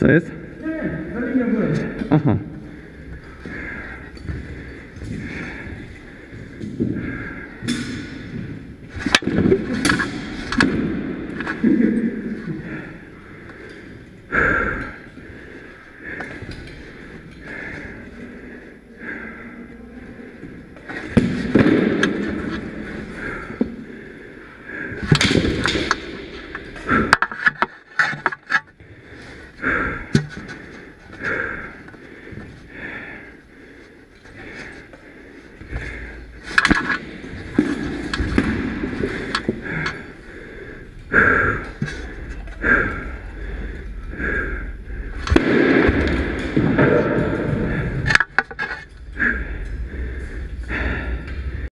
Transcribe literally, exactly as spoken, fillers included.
Co jest? Nie, na linię byłem. Aha. Thank you.